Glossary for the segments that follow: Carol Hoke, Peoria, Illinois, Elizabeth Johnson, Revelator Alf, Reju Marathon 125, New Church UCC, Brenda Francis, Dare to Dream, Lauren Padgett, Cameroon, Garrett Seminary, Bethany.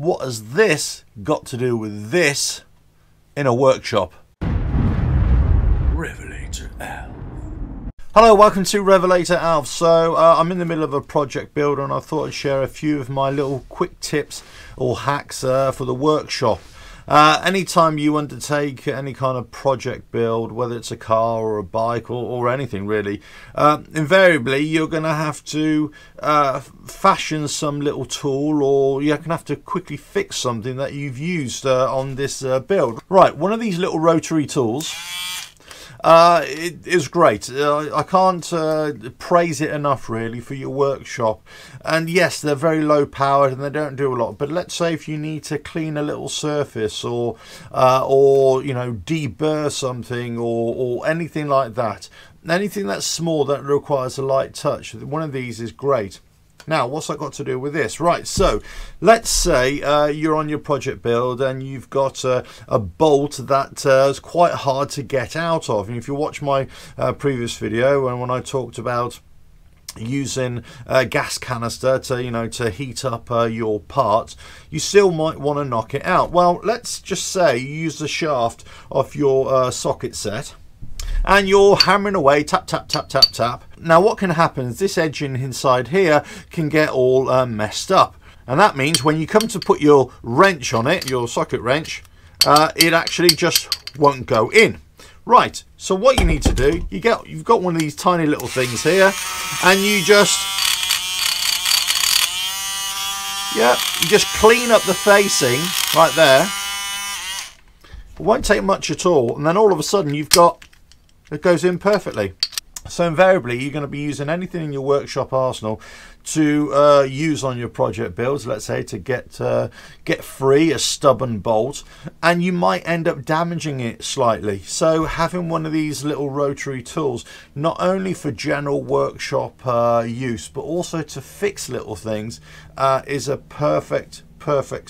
what has this got to do with this in a workshop? Revelator Alf. Hello, welcome to Revelator Alf. So I'm in the middle of a project build and I thought I'd share a few of my little quick tips or hacks for the workshop. Anytime you undertake any kind of project build, whether it's a car or a bike or anything really, invariably you're going to have to fashion some little tool, or you're going to have to quickly fix something that you've used on this build. Right, one of these little rotary tools is great. I can't praise it enough really for your workshop. And yes, they're very low powered and they don't do a lot, but let's say if you need to clean a little surface or you know, deburr something or anything like that, anything that's small that requires a light touch, one of these is great. Now, what's that got to do with this? Right, so let's say you're on your project build and you've got a bolt that is quite hard to get out of. And if you watch my previous video and when I talked about using a gas canister to, you know, to heat up your parts, you still might want to knock it out. Well, let's just say you use the shaft of your socket set, and you're hammering away, tap, tap, tap, tap, tap. Now what can happen is this edge inside here can get all messed up. And that means when you come to put your wrench on it, your socket wrench, it actually just won't go in. Right, so what you need to do, you've got one of these tiny little things here, and you just, yeah, you just clean up the facing right there. It won't take much at all. And then all of a sudden you've got, it goes in perfectly. So invariably you're going to be using anything in your workshop arsenal to use on your project builds, let's say to get free a stubborn bolt, and you might end up damaging it slightly. So having one of these little rotary tools, not only for general workshop use but also to fix little things, is a perfect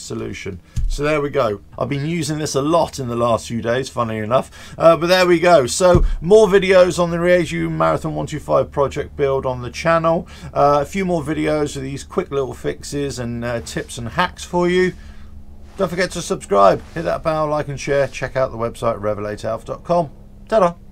solution. So there we go. I've been using this a lot in the last few days, funny enough, but there we go. So more videos on the Reju Marathon 125 project build on the channel, a few more videos of these quick little fixes and tips and hacks for you. Don't forget to subscribe, hit that bell, like and share, check out the website revelatoralf.com. Ta-da.